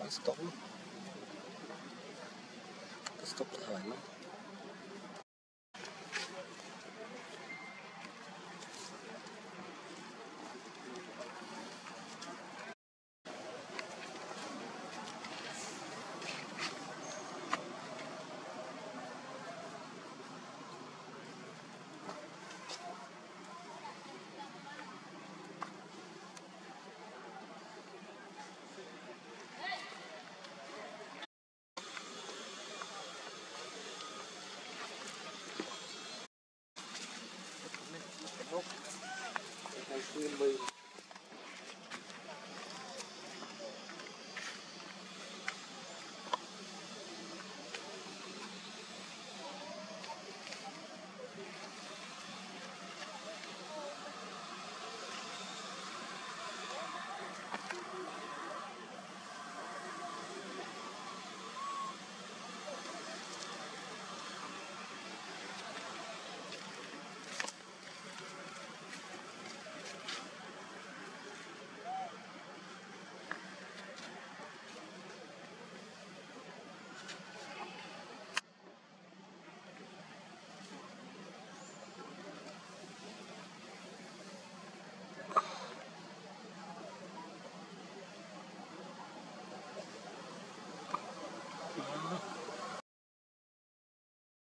That's double. That's double time.